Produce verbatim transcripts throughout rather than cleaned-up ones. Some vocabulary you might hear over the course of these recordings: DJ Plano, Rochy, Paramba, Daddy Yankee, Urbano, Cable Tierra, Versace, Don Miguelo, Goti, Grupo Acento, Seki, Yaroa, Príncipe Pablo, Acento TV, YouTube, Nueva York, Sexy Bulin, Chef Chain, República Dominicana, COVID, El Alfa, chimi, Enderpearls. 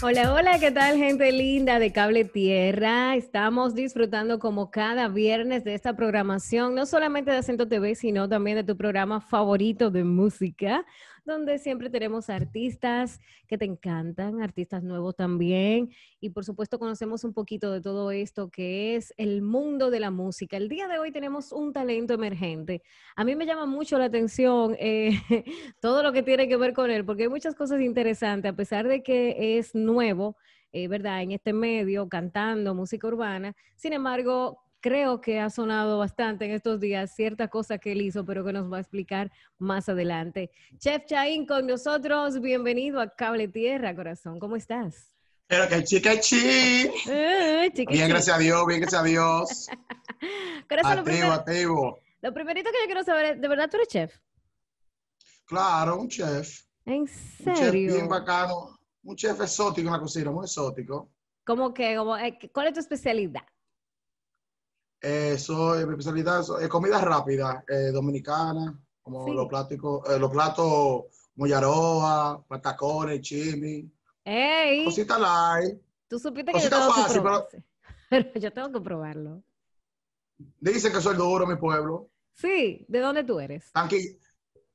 Hola, hola, ¿qué tal, gente linda de Cable Tierra? Estamos disfrutando como cada viernes de esta programación, no solamente de Acento T V, sino también de tu programa favorito de música, donde siempre tenemos artistas que te encantan, artistas nuevos también, y por supuesto conocemos un poquito de todo esto que es el mundo de la música. El día de hoy tenemos un talento emergente. A mí me llama mucho la atención eh, todo lo que tiene que ver con él, porque hay muchas cosas interesantes, a pesar de que es nuevo, eh, ¿verdad?, en este medio, cantando música urbana. Sin embargo, creo que ha sonado bastante en estos días ciertas cosas que él hizo, pero que nos va a explicar más adelante. Chef Chain con nosotros, bienvenido a Cable Tierra, corazón. ¿Cómo estás? Pero que chica chi. Uh, chica bien, chi. Gracias a Dios, bien, gracias a Dios. Corazón, activo, lo primero, activo. Lo primerito que yo quiero saber es, ¿de verdad tú eres chef? Claro, un chef. ¿En serio? Un chef bien bacano, un chef exótico en la cocina, muy exótico. ¿Cómo que? Cómo, eh, ¿Cuál es tu especialidad? Eh, soy, mi especialidad es eh, comida rápida, eh, dominicana, como sí. los, pláticos, eh, los platos mollaroa, patacones, chimi. ¡Ey! Cosita light. Tú supiste que yo tengo fácil, que probarlo. Pero... pero yo tengo que probarlo. Dicen que soy duro, mi pueblo. Sí, ¿de dónde tú eres? Aquí,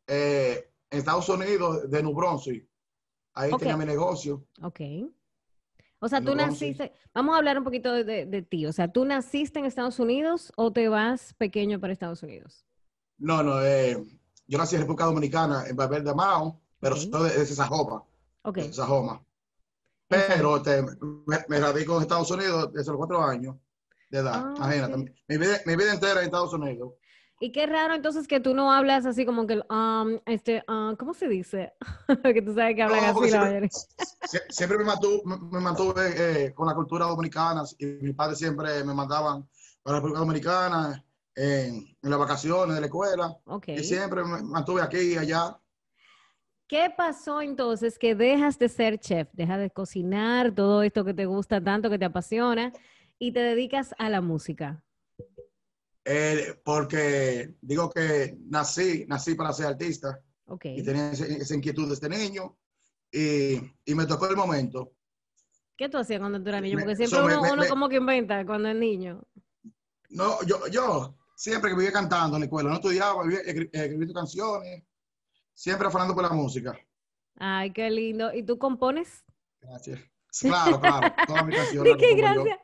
eh, en Estados Unidos, de New Brunswick. Ahí okay. tenía mi negocio. Ok. O sea, tú naciste, vamos a hablar un poquito de, de, de ti, o sea, ¿tú naciste en Estados Unidos o te vas pequeño para Estados Unidos? No, no, eh, yo nací en República Dominicana, en Valverde Amao, pero okay. soy de, de Sajoma, okay. de Sajoma. Pero te, me, me radico en Estados Unidos desde los cuatro años de edad, ah, imagínate, okay. mi, vida, mi vida entera en Estados Unidos. Y qué raro entonces que tú no hablas así como que, um, este, uh, ¿cómo se dice? Que tú sabes que hablan no, así siempre, la mayoría. Siempre me mantuve, me mantuve eh, con la cultura dominicana y mis padres siempre me mandaban para la República Dominicana eh, en las vacaciones de la escuela. Okay. Y siempre me mantuve aquí y allá. ¿Qué pasó entonces que dejas de ser chef? Dejas de cocinar, todo esto que te gusta tanto, que te apasiona, y te dedicas a la música. Eh, porque digo que nací, nací para ser artista okay. y tenía esa, esa inquietud desde niño y, y me tocó el momento. ¿Qué tú hacías cuando tú eras niño? Porque siempre so, uno, me, uno me, como que inventa cuando es niño. No, yo, yo siempre que vivía cantando en la escuela, no estudiaba, vivía, escribí canciones, siempre afanando por la música. Ay, qué lindo. ¿Y tú compones? Gracias. Claro, claro. Todas mis canciones. ¿Qué gracias? Yo.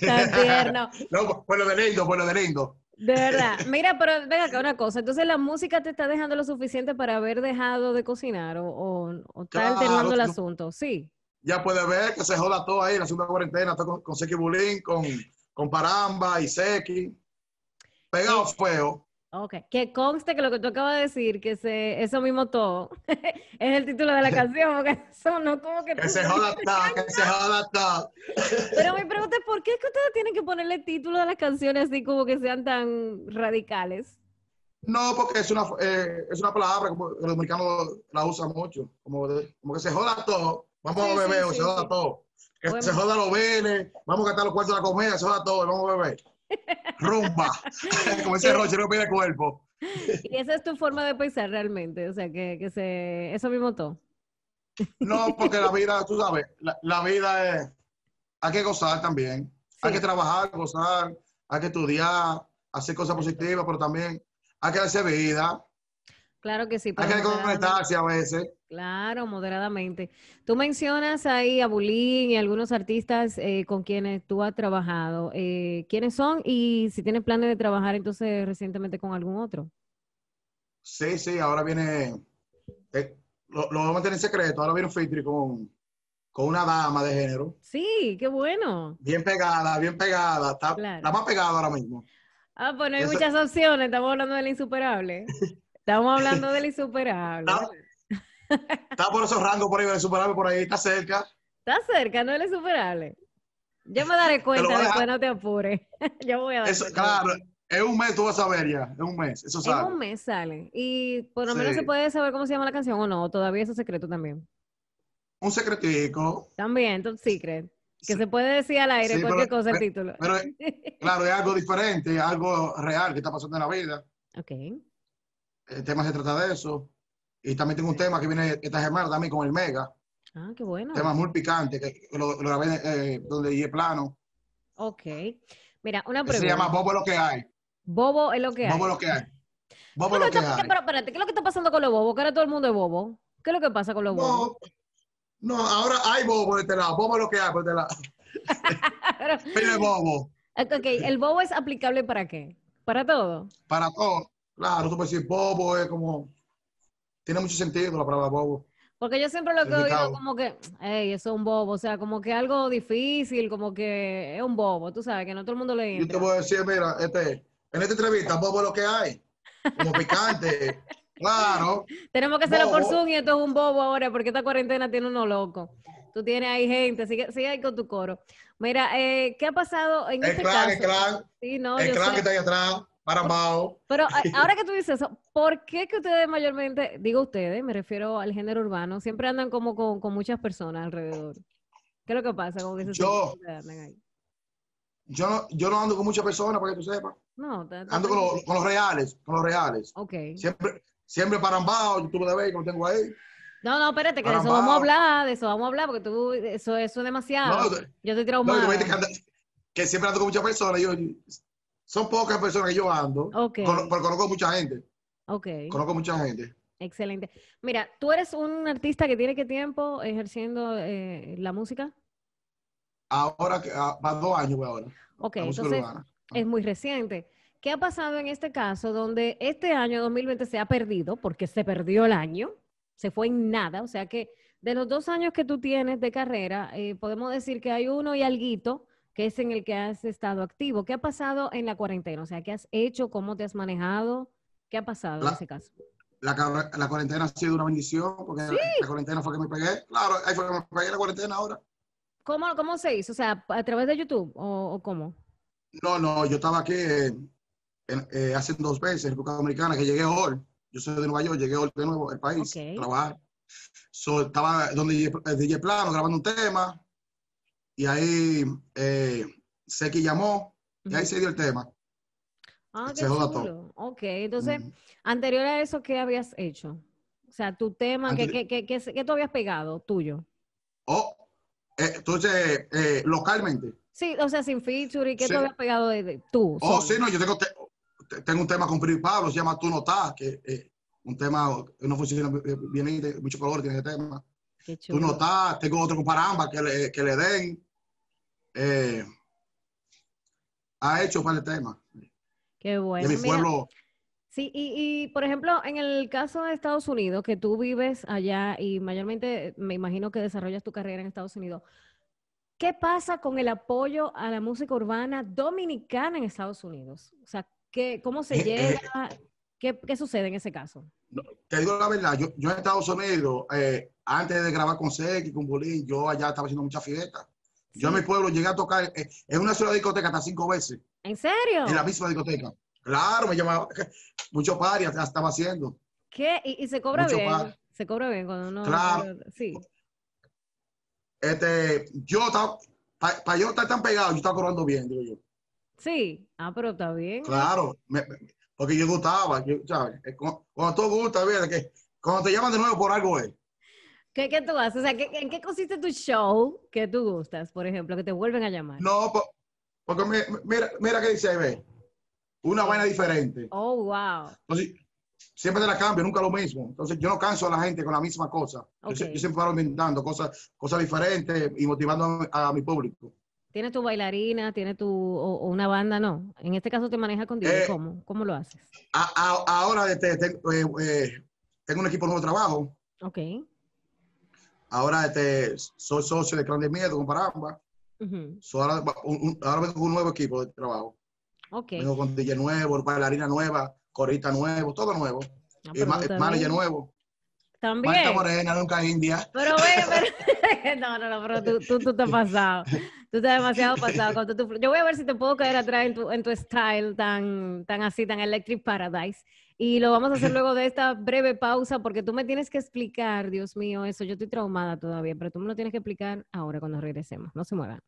Tan tierno. No, bueno, de lindo, bueno, de lindo. De verdad. Mira, pero venga acá una cosa. Entonces, ¿la música te está dejando lo suficiente para haber dejado de cocinar o, o, o está alternando claro, el asunto? Sí. Ya puedes ver que se joda todo ahí en la segunda cuarentena. Todo con, con Sexy Bulin, con, con Paramba y Sexy. Pegado sí. feo. Ok. Que conste que lo que tú acabas de decir, que se, eso mismo todo, es el título de la canción, porque eso no como que... Que se joda todo, que se joda todo. Pero mi pregunta es, ¿por qué es que ustedes tienen que ponerle título a las canciones así como que sean tan radicales? No, porque es una, eh, es una palabra como los dominicanos la usan mucho, como, de, como que se joda todo, vamos sí, a beber, sí, o sí, se joda sí. todo. Que bueno. se joda los bienes, vamos a gastar los cuartos de la comida, se joda todo, vamos a beber. Rumba, como ese Rochy no pide cuerpo. Y esa es tu forma de pensar realmente, o sea, que, que se... eso mismo todo. No, porque la vida, tú sabes, la, la vida es... Hay que gozar también, sí. hay que trabajar, gozar, hay que estudiar, hacer cosas positivas, pero también hay que darse vida. Claro que sí. Hay que desconectarse a veces. Claro, moderadamente. Tú mencionas ahí a Bulin y algunos artistas eh, con quienes tú has trabajado. Eh, ¿Quiénes son? Y si tienes planes de trabajar entonces recientemente con algún otro. Sí, sí, ahora viene... Eh, lo, lo vamos a tener en secreto. Ahora viene un featuring con, con una dama de género. Sí, qué bueno. Bien pegada, bien pegada. Está, claro. La más pegada ahora mismo. Ah, pues no hay Eso... muchas opciones. Estamos hablando de la insuperable. Estamos hablando del insuperable. Está, está por esos rangos por ahí, el insuperable por ahí, está cerca. Está cerca, no es el insuperable. Yo me daré cuenta después, no te apures. Yo voy a dar eso, claro, en un mes tú vas a saber ya, en un mes, eso sale. En un mes sale. Y por lo menos sí. se puede saber cómo se llama la canción o no, todavía es un secreto también. Un secretico. También, top secret. Que sí. se puede decir al aire sí, cualquier pero, cosa el pero, título. Pero, claro, es algo diferente, algo real que está pasando en la vida. Ok. El tema se trata de eso. Y también tengo un tema que viene esta semana también con el Mega. Ah, qué bueno. Tema muy picante, que, que lo, lo grabé eh, donde D J Plano. Ok. Mira, una pregunta. Se llama Bobo lo que hay. Bobo es lo que hay. Bobo lo que hay. Bobo lo que hay. Pero espérate, ¿qué es lo que está pasando con los bobos? Que ahora todo el mundo es bobo. ¿Qué es lo que pasa con los bobos? No, no ahora hay bobo de este lado. Bobo lo que hay por este lado. Pero el bobo. Ok, ¿el bobo es aplicable para qué? ¿Para todo? Para todo. Claro, tú puedes decir bobo, es como... Tiene mucho sentido la palabra bobo. Porque yo siempre lo que he oído como que, hey, eso es un bobo, o sea, como que algo difícil, como que es un bobo, tú sabes, que no todo el mundo le entra. Yo te voy a decir, mira, este, en esta entrevista, bobo es lo que hay, como picante, claro. Tenemos que hacerlo por Zoom y esto es un bobo ahora, porque esta cuarentena tiene uno loco. Tú tienes ahí gente, sigue, sigue ahí con tu coro. Mira, eh, ¿qué ha pasado en el este clan, caso? El clan, sí, no, el clan sé. Que está ahí atrás. Parambao. Pero ahora que tú dices eso, ¿por qué que ustedes mayormente, digo ustedes, me refiero al género urbano, siempre andan como con, con muchas personas alrededor? ¿Qué es lo que pasa con esas personas que andan ahí? Yo no, yo no ando con muchas personas, para que tú sepas. No, ando con, lo, con los reales, con los reales. Ok. Siempre, siempre Parambao, tú lo ves, que lo tengo ahí. No, no, espérate, que Parambao. de eso vamos a hablar, de eso vamos a hablar, porque tú, eso, eso es demasiado. No, yo te tiro un no, que, que siempre ando con muchas personas, yo... Son pocas personas que yo ando, okay. Pero conozco mucha gente. Okay. Conozco mucha gente. Excelente. Mira, ¿tú eres un artista que tiene qué tiempo ejerciendo eh, la música? Ahora, para dos años ahora. Ok, entonces es muy reciente. ¿Qué ha pasado en este caso donde este año dos mil veinte se ha perdido? Porque se perdió el año, se fue en nada. O sea que de los dos años que tú tienes de carrera, eh, podemos decir que hay uno y alguito que es en el que has estado activo. ¿Qué ha pasado en la cuarentena? O sea, ¿qué has hecho? ¿Cómo te has manejado? ¿Qué ha pasado la, en ese caso? La, la cuarentena ha sido una bendición, porque ¿sí? la, la cuarentena fue que me pegué. Claro, ahí fue que me pegué la cuarentena ahora. ¿Cómo, cómo se hizo? O sea, ¿a través de YouTube o, o cómo? No, no, yo estaba aquí eh, en, eh, hace dos meses en República Dominicana, que llegué hoy. Yo soy de Nueva York, llegué hoy de nuevo al país, okay. a trabajar. So, estaba donde D J Plano grabando un tema, y ahí eh, sé que llamó, y ahí se dio el tema. Ah, se qué joda chulo. Todo. Ok, entonces, mm. anterior a eso, ¿qué habías hecho? O sea, tu tema, Anteri ¿qué, qué, qué, qué, ¿qué tú habías pegado, tuyo? Oh, eh, entonces, eh, localmente. Sí, o sea, sin feature, ¿y qué sí. tú habías pegado de, de tú? Oh, solo? sí, no, yo tengo, te tengo un tema con Príncipe Pablo, se llama Tú no estás, que eh, un tema que no funciona bien, de mucho color tiene ese tema. Qué chulo. Tú no estás, tengo otro con Paramba, que le, que le den. Eh, ha hecho para el tema. Qué bueno. De mi pueblo. Mira, sí, y, y por ejemplo, en el caso de Estados Unidos, que tú vives allá y mayormente me imagino que desarrollas tu carrera en Estados Unidos, ¿qué pasa con el apoyo a la música urbana dominicana en Estados Unidos? O sea, ¿qué, ¿cómo se eh, llega? Eh, ¿Qué, ¿Qué sucede en ese caso? No, te digo la verdad, yo, yo en Estados Unidos, eh, antes de grabar con Sexy, con Bulin, yo allá estaba haciendo muchas fiestas. Sí. Yo en mi pueblo llegué a tocar eh, en una sola discoteca hasta cinco veces. ¿En serio? En la misma discoteca. Claro, me llamaba. Mucho party estaba haciendo. ¿Qué? ¿Y, y se cobra mucho bien? Par. Se cobra bien cuando uno... Claro. Sí. Este, yo estaba... Para pa yo estar tan pegado, yo estaba cobrando bien, digo yo. Sí. Ah, pero está bien. Claro. Me, me, porque yo gustaba. Yo, ¿sabes? Cuando, cuando tú gustas, ¿verdad? Que cuando te llaman de nuevo por algo es... ¿Qué, ¿Qué tú haces? O sea, ¿en qué consiste tu show que tú gustas, por ejemplo, que te vuelven a llamar? No, porque mira, mira que dice ahí, ve. Una vaina diferente. Oh, wow. Entonces, siempre te la cambio, nunca lo mismo. Entonces, yo no canso a la gente con la misma cosa. Okay. Yo, yo siempre paro inventando cosas, cosas diferentes y motivando a, a mi público. ¿Tienes tu bailarina? ¿Tienes tu o, o una banda? No. En este caso, te manejas con D J. Eh, ¿Cómo? ¿Cómo lo haces? A, a, ahora te, te, eh, eh, tengo un equipo de nuevo trabajo. Ok. Ahora este, soy socio de Clan de Miedo con Paramba. Uh -huh. so, ahora, un, ahora vengo con un nuevo equipo de trabajo. Okay. Vengo con D J nuevo, bailarina nueva, corista nuevo, todo nuevo. No, y ma manager nuevo. También. Marta Morena, nunca India. Pero ve, pero... No, no, no, pero tú, tú, tú estás pasado. Tú estás demasiado pasado. Tú, tú... Yo voy a ver si te puedo caer atrás en tu, en tu style tan, tan así, tan Electric Paradise. Y lo vamos a hacer luego de esta breve pausa, porque tú me tienes que explicar, Dios mío, eso. Yo estoy traumada todavía, pero tú me lo tienes que explicar ahora cuando regresemos. No se muevan.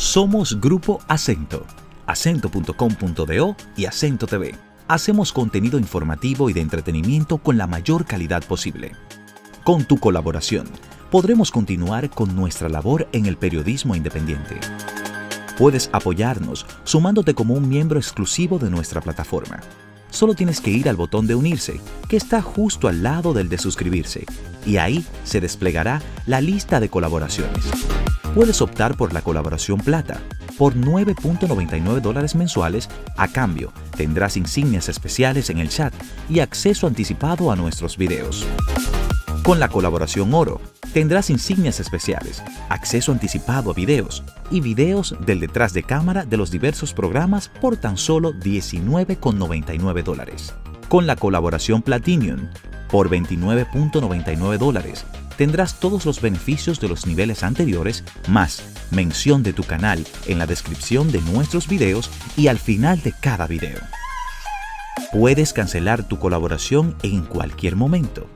Somos Grupo Acento, acento punto com punto do y Acento T V. Hacemos contenido informativo y de entretenimiento con la mayor calidad posible. Con tu colaboración, podremos continuar con nuestra labor en el periodismo independiente. Puedes apoyarnos sumándote como un miembro exclusivo de nuestra plataforma. Solo tienes que ir al botón de unirse, que está justo al lado del de suscribirse, y ahí se desplegará la lista de colaboraciones. Puedes optar por la colaboración plata. Por nueve punto noventa y nueve dólares mensuales, a cambio, tendrás insignias especiales en el chat y acceso anticipado a nuestros videos. Con la colaboración oro, tendrás insignias especiales, acceso anticipado a videos y videos del detrás de cámara de los diversos programas por tan solo diecinueve con noventa y nueve dólares. Con la colaboración Platinum, por veintinueve con noventa y nueve dólares, tendrás todos los beneficios de los niveles anteriores, más mención de tu canal en la descripción de nuestros videos y al final de cada video. Puedes cancelar tu colaboración en cualquier momento.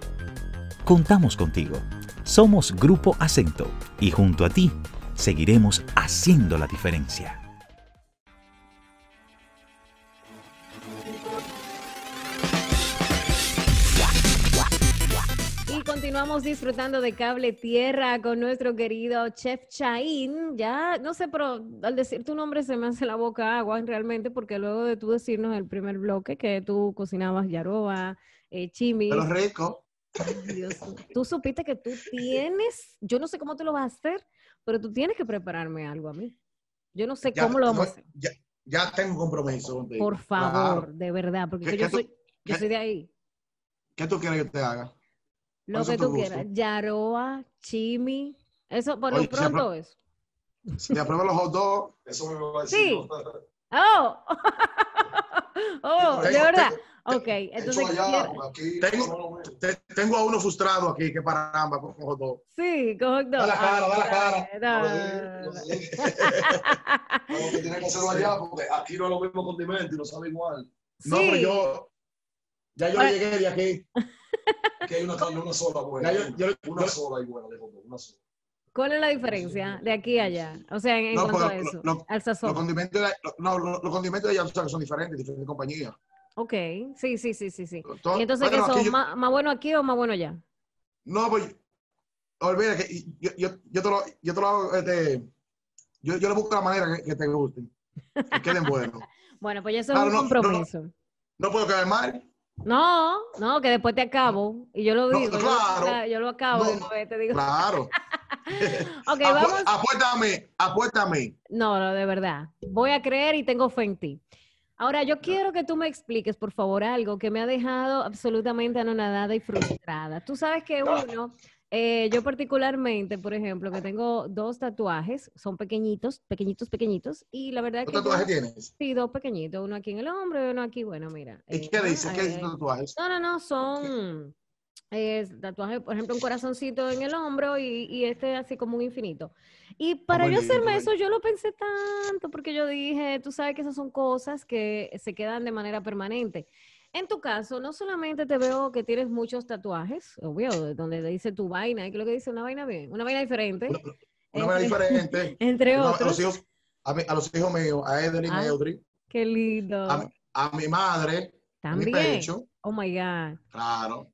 Contamos contigo. Somos Grupo Acento y junto a ti seguiremos haciendo la diferencia. Y continuamos disfrutando de Cable Tierra con nuestro querido Chef Chain. Ya, no sé, pero al decir tu nombre se me hace la boca agua realmente, porque luego de tú decirnos el primer bloque que tú cocinabas yaroba, eh, chimis. Pero rico. Dios, tú supiste que tú tienes, yo no sé cómo tú lo vas a hacer, pero tú tienes que prepararme algo a mí. Yo no sé ya, cómo lo vamos no, a hacer. Ya, ya tengo un compromiso contigo. Por favor, claro. De verdad, porque yo, soy, tú, yo qué, soy de ahí. ¿Qué tú quieres que te haga? Lo que tú quieras. Yaroa, chimi, eso por Oye, lo pronto si es. Si te apruebo los hot dogs, eso me lo va a decir. Sí. Oh, oh, de verdad. Ok, entonces allá, aquí, tengo, te, tengo a uno frustrado aquí, que Paramba, con hot dog. Sí, con hot dog. Da la cara, da la cara. No, no, no. Lo que tiene que hacerlo allá, porque aquí no es lo mismo condimento y no sabe igual. Sí. No, pero yo, ya yo llegué de aquí. Que hay una carne, una sola buena. Ya yo, yo, una sola y buena de hot dog, una sola. ¿Cuál es la diferencia de aquí a allá? O sea, en, en no, cuanto a eso, lo, al sazón. Los condimentos de, no, los, los condimentos de allá, o sea, son diferentes, diferentes compañías. Ok, sí, sí, sí, sí, sí. Todo, ¿y entonces bueno, qué son? Yo, ¿Más, ¿Más bueno aquí o más bueno allá? No, pues, olvida que yo, yo, yo te lo, yo te lo hago, este, yo, yo le busco la manera que, que te guste, que queden buenos. Bueno, pues eso claro, es un no, compromiso. No, no, no puedo quedar mal. No, no, que después te acabo, y yo lo digo, no, claro, yo, yo lo acabo, no, de nuevo, te digo. Claro. Okay, Apu vamos. Apuéstame, apuéstame. No, no, de verdad, voy a creer y tengo fe en ti. Ahora, yo quiero que tú me expliques, por favor, algo que me ha dejado absolutamente anonadada y frustrada. Tú sabes que uno, eh, yo particularmente, por ejemplo, que tengo dos tatuajes, son pequeñitos, pequeñitos, pequeñitos, y la verdad es que... ¿Qué tatuaje tienes? Sí, dos pequeñitos, uno aquí en el hombro y uno aquí, bueno, mira. ¿Y eh, qué dices? ¿Qué dicen los tatuajes? No, no, no, son eh, tatuajes, por ejemplo, un corazoncito en el hombro y, y este así como un infinito. Y para yo hacerme eso, yo lo pensé tanto, porque yo dije, tú sabes que esas son cosas que se quedan de manera permanente. En tu caso, no solamente te veo que tienes muchos tatuajes, obvio, donde dice tu vaina, y que lo que dice una vaina bien, una vaina diferente. Una, una vaina diferente. Entre otros. A los hijos, a, mi, a los hijos míos, a Edwin y Eudry. Qué lindo. A, a mi madre. También. A mi pecho. Oh my God. Claro.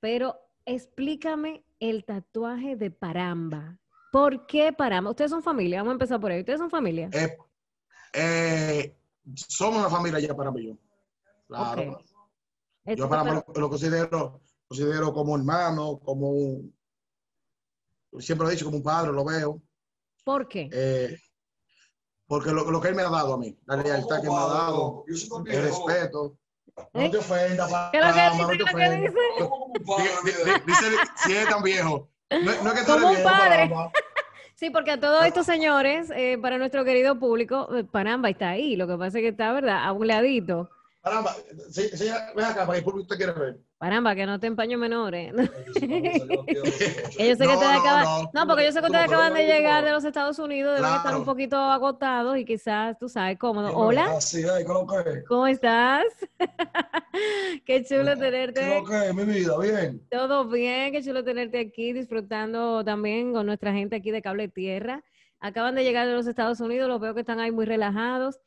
Pero explícame el tatuaje de Paramba. ¿Por qué Paramba? Ustedes son familia, vamos a empezar por ahí. Ustedes son familia. Eh, eh, somos una familia ya, Paramba y yo. Claro. Okay. Yo este Paramba para... lo, lo considero, considero como hermano, como un, siempre lo he dicho, como un padre, lo veo. ¿Por qué? Eh, porque lo, lo que él me ha dado a mí, la lealtad que me ha dado, el respeto. No te ofendas, Paramba, no te ofendas. Dice, si eres tan viejo. No, no que como un padre. Sí, porque a todos estos señores, eh, para nuestro querido público, Paramba está ahí. Lo que pasa es que está, ¿verdad?, a un ladito. Paramba, sí, sí, ven acá, para el público usted quiere ver. Paramba, que no te empaño menores. No, porque yo sé que ustedes acaban de llegar de los Estados Unidos, deben claro. estar un poquito agotados y quizás, tú sabes, cómodos. Hola. ¿Cómo estás? Qué chulo tenerte. ¿Qué? Mi vida, bien. Todo bien, qué chulo tenerte aquí, disfrutando también con nuestra gente aquí de Cable Tierra. acaban de llegar de los Estados Unidos, los veo que están ahí muy relajados.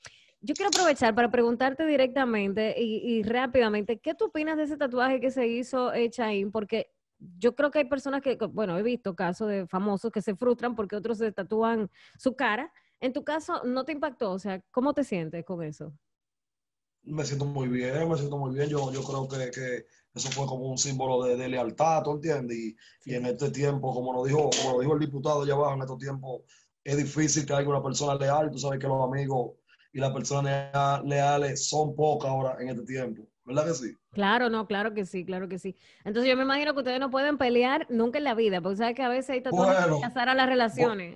Yo quiero aprovechar para preguntarte directamente y, y rápidamente, ¿qué tú opinas de ese tatuaje que se hizo Chain? Porque yo creo que hay personas que, bueno, he visto casos de famosos que se frustran porque otros se tatúan su cara. En tu caso, ¿no te impactó? O sea, ¿cómo te sientes con eso? Me siento muy bien, me siento muy bien. Yo, yo creo que, que eso fue como un símbolo de, de lealtad, ¿tú entiendes? Y, y en este tiempo, como lo dijo, como lo dijo el diputado allá abajo, en estos tiempos es difícil que haya una persona leal. Tú sabes que los amigos y las personas leales son pocas ahora en este tiempo. ¿Verdad que sí? Claro, no, claro que sí, claro que sí. Entonces yo me imagino que ustedes no pueden pelear nunca en la vida, porque sabes que a veces hay tatuajes bueno, que casar a las relaciones.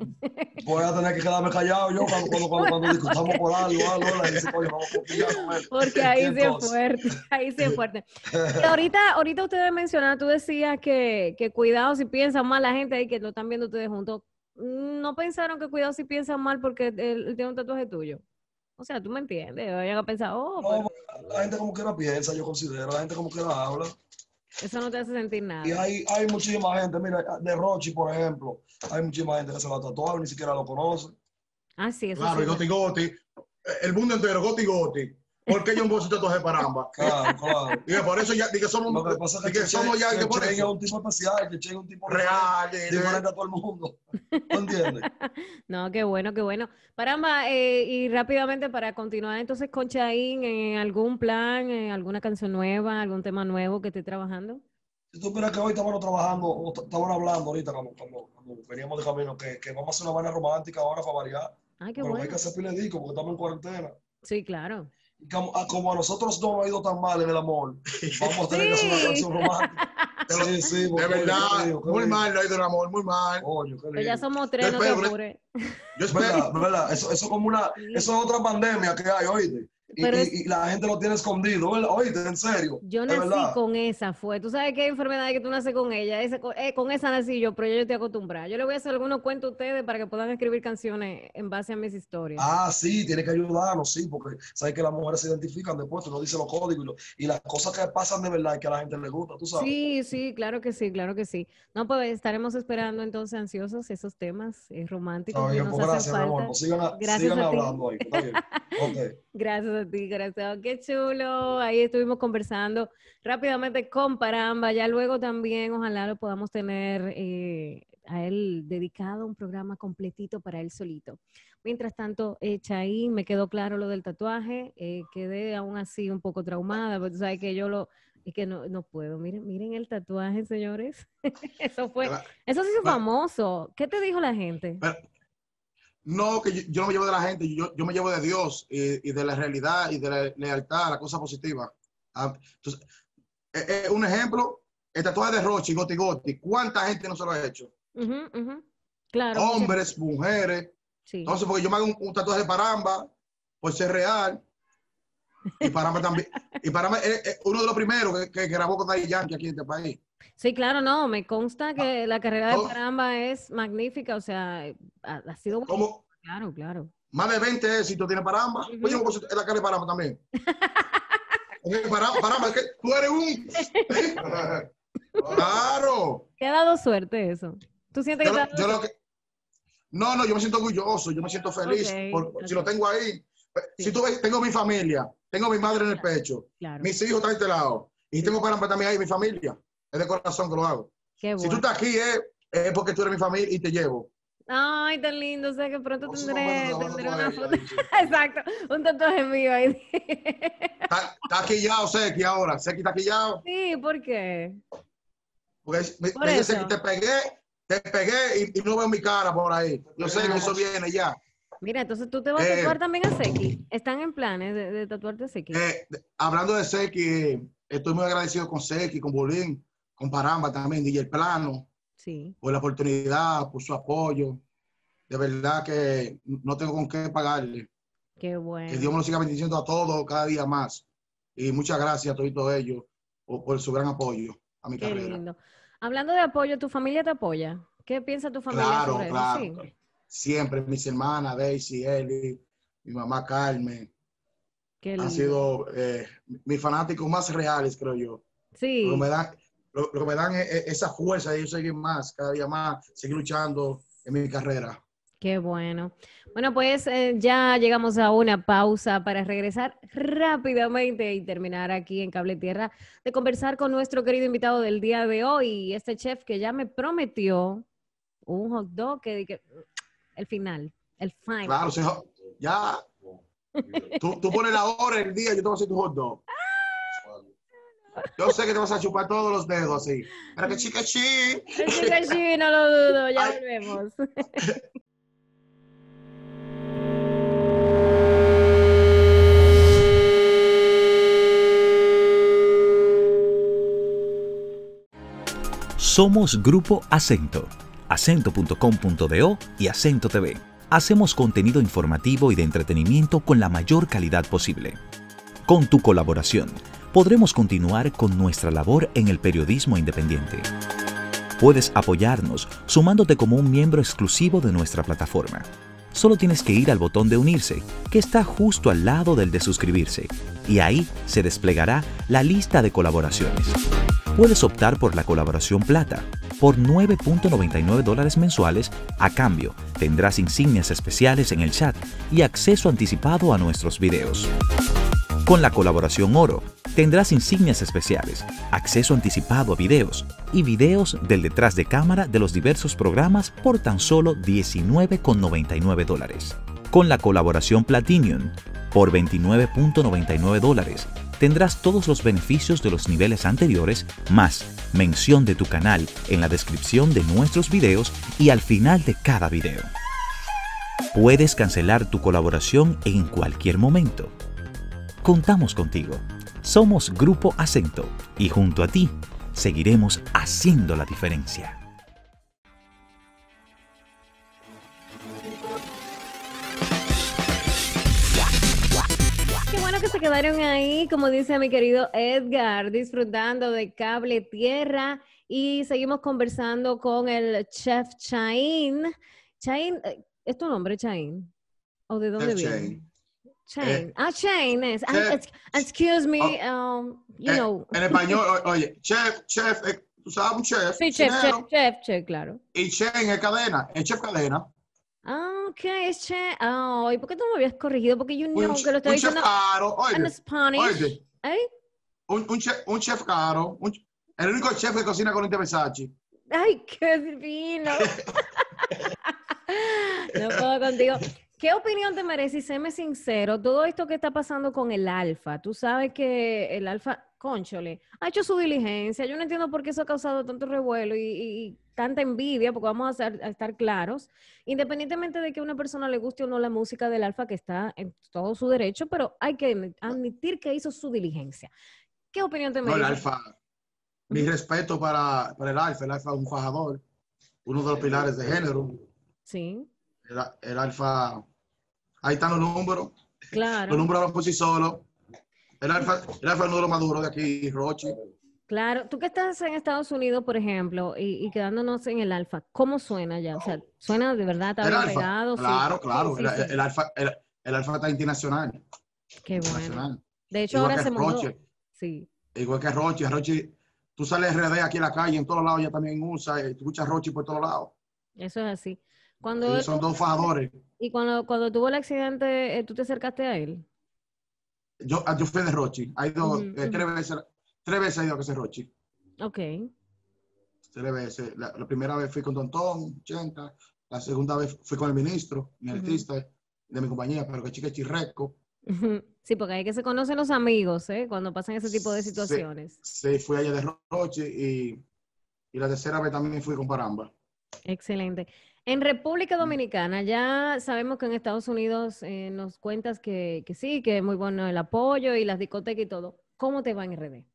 Voy a tener que quedarme callado yo cuando, cuando, cuando, cuando discutamos por algo, algo, algo, dice, coño, vamos a copiar. Porque ahí se es fuerte, ahí se es fuerte. Y ahorita, ahorita ustedes mencionaban, tú decías que, que cuidado si piensan mal la gente ahí que lo están viendo ustedes juntos. ¿No pensaron que cuidado si piensan mal porque él, él tiene un tatuaje tuyo? O sea, tú me entiendes, vayan a pensar, oh, no, pero... La gente como quiera piensa, yo considero, la gente como quiera habla. Eso no te hace sentir nada. Y hay, hay muchísima gente, mira, de Rochy, por ejemplo, hay muchísima gente que se lo ha tatuado y ni siquiera lo conoce. Ah, sí, eso claro, sí. Claro, y Goti, Goti, el mundo entero, Goti, Goti. ¿Por qué yo un bolsito tatuaje Paramba? Claro, claro. Y por eso ya, y que somos... Lo que pasa es que, que somos ya... Que por eso. Es un tipo especial, que Chain es un tipo... Real. Diferente a todo el mundo. ¿No entiendes? No, qué bueno, qué bueno. Paramba, eh, y rápidamente para continuar entonces con Chain, ¿en algún plan, en alguna canción nueva, algún tema nuevo que esté trabajando? Si tú miras que hoy estamos trabajando, estamos hablando ahorita cuando, cuando, cuando veníamos de camino, que, que vamos a hacer una vaina romántica ahora para variar. Ah, qué pero bueno. Pero hay que hacer piledico porque estamos en cuarentena. Sí, claro. Como, como a nosotros no nos ha ido tan mal en el amor, vamos a tener sí. que hacer una canción romántica. Sí, sí, de verdad, qué lindo, qué muy lindo. Mal no ha ido el amor, muy mal. Oye, pero ya somos tres, yo no espero, te apures. Yo espero, ¿verdad? ¿verdad? Eso, eso, como una, eso es otra pandemia que hay, oíste. Y, es... y, y la gente lo tiene escondido, ¿verdad? Oíste, en serio. Yo nací con esa, fue. Tú sabes qué enfermedad es que tú naces con ella. Esa, eh, con esa nací yo, pero yo estoy acostumbrada. Yo le voy a hacer algunos cuentos a ustedes para que puedan escribir canciones en base a mis historias. Ah, sí, tiene que ayudarnos, sí, porque sabes que las mujeres se identifican después, tú no dices los códigos y, lo, y las cosas que pasan de verdad y que a la gente le gusta, tú sabes. Sí, sí, claro que sí, claro que sí. No, pues estaremos esperando entonces ansiosos esos temas eh, románticos. No, que bien, nos pues, gracias, falta. Amor, pues, sigan, gracias sigan a hablando ti. Ahí. Está bien. Okay. Gracias a ti, gracias. Qué chulo. Ahí estuvimos conversando rápidamente con Paramba. Ya luego también, ojalá lo podamos tener eh, a él dedicado un programa completito para él solito. Mientras tanto, eh, Chain, me quedó claro lo del tatuaje. Eh, quedé aún así un poco traumada, pero tú sabes que yo lo... Es que no, no puedo. Miren, miren el tatuaje, señores. Eso fue... Eso se hizo famoso. ¿Qué te dijo la gente? No, que yo, yo no me llevo de la gente, yo, yo me llevo de Dios y, y de la realidad y de la lealtad, la cosa positiva. Ah, entonces, eh, eh, un ejemplo, el tatuaje de Rochy, Goti Goti, ¿cuánta gente no se lo ha hecho? Uh-huh, uh-huh. Claro, hombres, muchas... mujeres. Sí. Entonces, porque yo me hago un, un tatuaje de Paramba, por ser real. Y Paramba también. Y Paramba es, es uno de los primeros que, que grabó con Daddy Yankee aquí en este país. Sí, claro, no, me consta que ah, la carrera de no, Paramba es magnífica, o sea, ha, ha sido... Como, claro, claro. Más de veinte éxitos tiene Paramba. Uh-huh. Pues yo me puse la cara de Paramba también. Paramba, Paramba, es que tú eres un... ¡Claro! Te ha dado suerte eso. ¿Tú sientes yo que te ha dado yo lo que... No, no, yo me siento orgulloso, yo me siento feliz. Okay, por, okay. Si lo tengo ahí. Sí. Si tú ves, tengo mi familia, tengo mi madre en el pecho, claro. Mis hijos están a este lado, y sí. Tengo Paramba también ahí, mi familia. Es de corazón que lo hago. Qué bueno. Si tú estás aquí es, es porque tú eres mi familia y te llevo. Ay, tan lindo. O sea que pronto tendré, no, no, no, tendré no, no, no, una foto. Exacto. Un tatuaje mío ahí. Está taquillado Seki ahora. Seki taquillado. Sí, ¿por qué? Porque me, por me dice Seki, te pegué, te pegué y, y no veo mi cara por ahí. Yo sé que eso viene ya. Mira, entonces tú te vas eh, a tatuar también a Seki. ¿Están en planes de, de tatuarte a Seki? Eh, hablando de Seki, estoy muy agradecido con Seki, con Bulin. Con Paramba también, D J Plano, sí. Por la oportunidad, por su apoyo. De verdad que no tengo con qué pagarle. Qué bueno. Que Dios me lo siga bendiciendo a todos cada día más. Y muchas gracias a todos ellos por, por su gran apoyo a mi qué carrera. Lindo. Hablando de apoyo, ¿tu familia te apoya? ¿Qué piensa tu familia? Claro, sobre claro. Eso? ¿Sí? Siempre, mis hermanas, Daisy, Eli, mi mamá Carmen. Qué lindo. Han sido eh, mis fanáticos más reales, creo yo. Sí. Pero me dan... Lo, lo que me dan es, es esa fuerza de yo seguir más, cada día más, seguir luchando en mi carrera. Qué bueno. Bueno, pues eh, ya llegamos a una pausa para regresar rápidamente y terminar aquí en Cable Tierra de conversar con nuestro querido invitado del día de hoy, este chef que ya me prometió un hot dog que, que el final, el final. Claro, si, ya tú, tú pones la hora, el día, yo te voy a hacer tu hot dog. Yo sé que te vas a chupar todos los dedos así. Pero que chica chi. Chica chi, no lo dudo, ya volvemos. Somos Grupo Acento, acento punto com punto do y Acento T V. Hacemos contenido informativo y de entretenimiento con la mayor calidad posible. Con tu colaboración, podremos continuar con nuestra labor en el periodismo independiente. Puedes apoyarnos sumándote como un miembro exclusivo de nuestra plataforma. Solo tienes que ir al botón de unirse, que está justo al lado del de suscribirse, y ahí se desplegará la lista de colaboraciones. Puedes optar por la colaboración plata. Por nueve punto noventa y nueve dólares mensuales, a cambio, tendrás insignias especiales en el chat y acceso anticipado a nuestros videos. Con la colaboración oro, tendrás insignias especiales, acceso anticipado a videos y videos del detrás de cámara de los diversos programas por tan solo diecinueve con noventa y nueve dólares. Con la colaboración Platinum, por veintinueve con noventa y nueve dólares, tendrás todos los beneficios de los niveles anteriores, más mención de tu canal en la descripción de nuestros videos y al final de cada video. Puedes cancelar tu colaboración en cualquier momento. Contamos contigo. Somos Grupo Acento y junto a ti seguiremos haciendo la diferencia. Qué bueno que se quedaron ahí, como dice mi querido Edgar, disfrutando de Cable Tierra, y seguimos conversando con el chef Chain. Chain, ¿es tu nombre, Chain? ¿O de dónde viene? Chain. Eh, ah, Chain es. Chef, I, excuse me, oh, um, you eh, know. En español, oye, chef, chef, eh, tú sabes un chef. Sí, chef, chef, chef, chef, claro. Y Chain es cadena, es chef cadena. Ah, ok, es chef. Oh, ¿y por qué tú me habías corregido? Porque yo no, que lo estaba diciendo. Un chef caro, oye. En Spanish. ¿Eh? Un, un, chef, un chef caro, un, el único chef que cocina con un Versace. Ay, qué divino. No puedo contigo. ¿Qué opinión te merece? Y séme sincero, todo esto que está pasando con el Alfa, tú sabes que el Alfa, cónchole, ha hecho su diligencia. Yo no entiendo por qué eso ha causado tanto revuelo y, y, y tanta envidia, porque vamos a, ser, a estar claros, independientemente de que a una persona le guste o no la música del Alfa, que está en todo su derecho, pero hay que admitir que hizo su diligencia. ¿Qué opinión te merece? No, el Alfa, mi respeto para, para el Alfa, el Alfa es un fajador, uno de los pilares de género. Sí. El, el Alfa... Ahí están los números. Claro. Los números hablan por sí solos. El Alfa, el Alfa es uno de los más duros de aquí, Rochy. Claro. Tú que estás en Estados Unidos, por ejemplo, y, y quedándonos en el Alfa, ¿cómo suena ya? O sea, ¿suena de verdad tan pegado? Claro, sí, claro. Sí, sí. El, el, alfa, el, el Alfa está internacional. Qué bueno. Internacional. De hecho, igual ahora se mudó. Sí. Igual que Rochy. Rochy, tú sales R D aquí en la calle, en todos lados, ya también usa, y tú escuchas Rochy por todos lados. Eso es así. Cuando son dos fajadores. ¿Y cuando, cuando tuvo el accidente, tú te acercaste a él? Yo, yo fui de Rochy. Hay dos, uh -huh. eh, tres veces, tres veces hay dos que se Rochy. Ok. Tres veces. La, la primera vez fui con Tontón, ochenta. La segunda vez fui con el ministro, mi uh -huh. artista de mi compañía, pero que chica chirreco. Uh -huh. Sí, porque ahí que se conocen los amigos, ¿eh? Cuando pasan ese tipo de situaciones. Sí, sí, fui allá de Rochy y, y la tercera vez también fui con Paramba. Excelente. En República Dominicana, ya sabemos que en Estados Unidos eh, nos cuentas que, que sí, que es muy bueno el apoyo y las discotecas y todo. ¿Cómo te va en R D?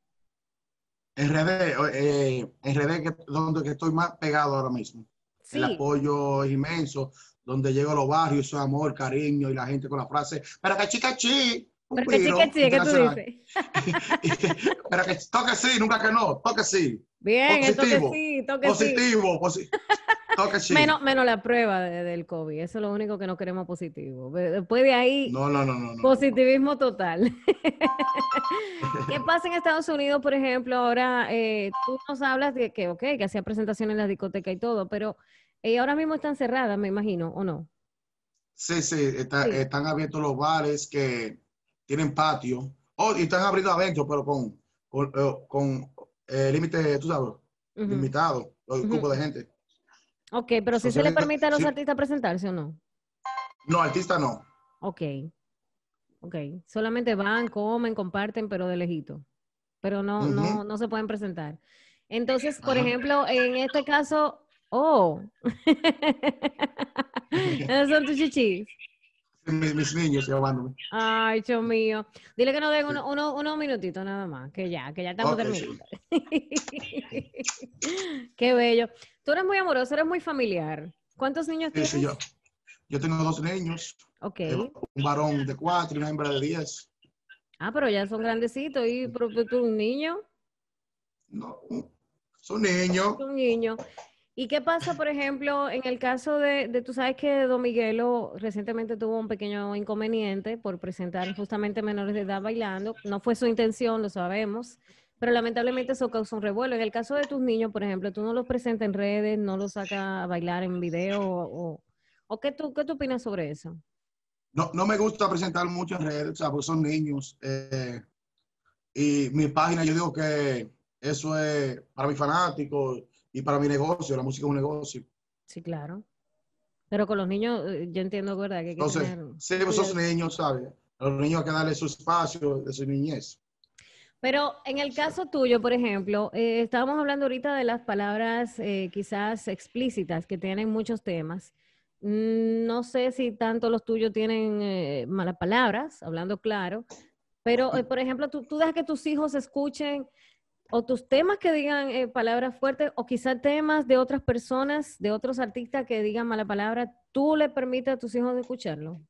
En R D, eh, en R D que, donde estoy más pegado ahora mismo. Sí. El apoyo es inmenso, donde llego a los barrios, su amor, cariño y la gente con la frase, pero que chica chi, pero que chica chi, ¿qué tú dices? Pero que toque sí, nunca que no, toque sí. Bien, positivo, toque sí, toque positivo, sí. Positivo. Sí. Menos, menos la prueba de, del COVID, eso es lo único que no queremos positivo. Después de ahí, no, no, no, no, positivismo no. Total. ¿Qué pasa en Estados Unidos, por ejemplo? Ahora eh, tú nos hablas de que, ok, que hacía presentaciones en la discoteca y todo, pero Eh, ahora mismo están cerradas, me imagino, ¿o no? Sí, sí, está, sí. Están abiertos los bares que tienen patio. Oh, y están abriendo adentro, pero con, con, con eh, límite, tú sabes, uh-huh. limitado, los uh-huh. grupos de gente. Ok, pero entonces, si se les permite a los sí. artistas presentarse o no. No, artistas no. Ok. Ok, solamente van, comen, comparten, pero de lejito. Pero no, uh-huh. no, no se pueden presentar. Entonces, por uh-huh. ejemplo, en este caso, oh, esos son tus chichis. Mis, mis niños llamándome. Ay, Dios mío. Dile que nos den sí. uno, uno, unos minutitos nada más, que ya, que ya estamos okay, terminando. Sí. Qué bello. Tú eres muy amoroso, eres muy familiar. ¿Cuántos niños sí, tienes? Sí, yo. yo tengo dos niños. Ok. Un varón de cuatro y una hembra de diez. Ah, pero ya son grandecitos. ¿Y tú un niño? No, son niños. Son niños. ¿Y qué pasa, por ejemplo, en el caso de, de, tú sabes que Don Miguelo recientemente tuvo un pequeño inconveniente por presentar justamente menores de edad bailando? No fue su intención, lo sabemos, pero lamentablemente eso causó un revuelo. En el caso de tus niños, por ejemplo, ¿tú no los presentas en redes, no los sacas a bailar en video? ¿O, o qué, tú, qué tú opinas sobre eso? No, no me gusta presentar mucho en redes, o sea, porque son niños. Eh, y mi página, yo digo que eso es para mis fanáticos. Y para mi negocio, la música es un negocio. Sí, claro. Pero con los niños, yo entiendo, ¿verdad? Que entonces, tener... sí, pues esos niños, ¿sabes? A los niños hay que darle su espacio de su niñez. Pero en el caso sí. tuyo, por ejemplo, eh, estábamos hablando ahorita de las palabras eh, quizás explícitas que tienen muchos temas. Mm, no sé si tanto los tuyos tienen eh, malas palabras, hablando claro. Pero, eh, por ejemplo, tú, tú dejas que tus hijos escuchen... o tus temas que digan eh, palabras fuertes, o quizá temas de otras personas, de otros artistas que digan mala palabra, ¿tú le permites a tus hijos escucharlo?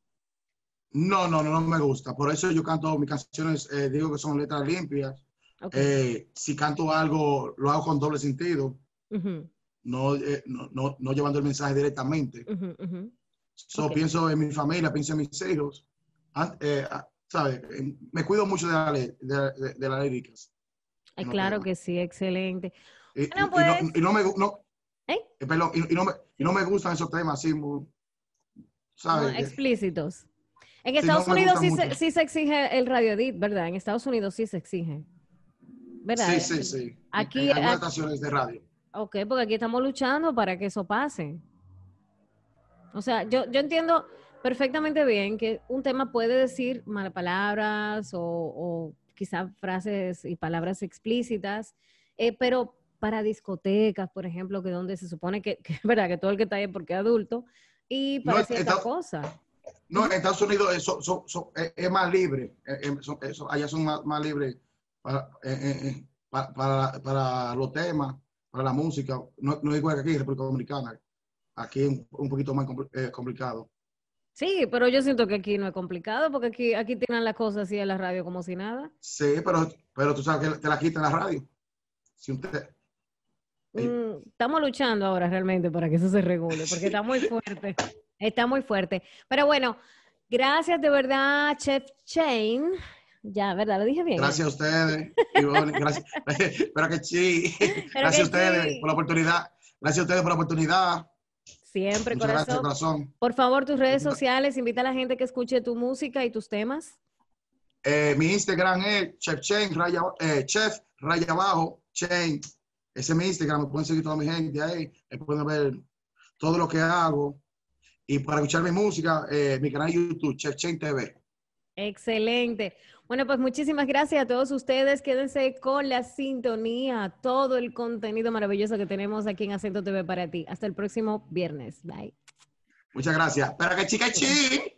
No, no, no, no me gusta. Por eso yo canto mis canciones, eh, digo que son letras limpias. Okay. Eh, si canto algo, lo hago con doble sentido. Uh-huh. no, eh, no, no, no llevando el mensaje directamente. Uh-huh, uh-huh. So, okay. Pienso en mi familia, pienso en mis hijos. Eh, ¿sabes? Me cuido mucho de, la, de, de, de las líricas. Ay, no, claro que sí, excelente. Y, bueno, y, pues... y, no, y no me no, ¿Eh? perdón, y, y, no me, y no me gustan esos temas así, muy, ¿sabes? No, explícitos. En sí, Estados no Unidos sí se, sí se exige el radio edit, ¿verdad? En Estados Unidos sí se exige, ¿verdad? Sí, sí, sí. Aquí, en algunas aquí, estaciones de radio. Ok, porque aquí estamos luchando para que eso pase. O sea, yo, yo entiendo perfectamente bien que un tema puede decir malas palabras o... o quizás frases y palabras explícitas, eh, pero para discotecas, por ejemplo, que donde se supone que, que, ¿verdad? Que todo el que está ahí es porque es adulto, y para no, cierta está, cosa. No, en Estados Unidos es, so, so, so, es, es más libre, es, so, eso, allá son más, más libres para, eh, para, para, para los temas, para la música, no, no igual que aquí en República Dominicana, aquí es un, un poquito más compl, eh, complicado. Sí, pero yo siento que aquí no es complicado, porque aquí, aquí tienen las cosas así en la radio como si nada. Sí, pero, pero tú sabes que te la quitan la radio. Si usted... mm, estamos luchando ahora realmente para que eso se regule, porque está muy fuerte. Está muy fuerte. Pero bueno, gracias de verdad, Chef Chain. Ya, ¿verdad? Lo dije bien. Gracias a ustedes. Ivonne, gracias. Pero que sí. Pero gracias que a ustedes sí. por la oportunidad. Gracias a ustedes por la oportunidad. Siempre, corazón. Gracias, corazón. Por favor, tus redes sociales, invita a la gente que escuche tu música y tus temas. Eh, mi Instagram es Chef Chain, raya, eh, Chef Raya Abajo, Chain. Ese es mi Instagram, me pueden seguir toda mi gente ahí, me pueden ver todo lo que hago. Y para escuchar mi música, eh, mi canal de YouTube, Chef Chain T V. Excelente. Bueno, pues muchísimas gracias a todos ustedes. Quédense con la sintonía, todo el contenido maravilloso que tenemos aquí en Acento T V para ti. Hasta el próximo viernes. Bye. Muchas gracias. Para que chica chi.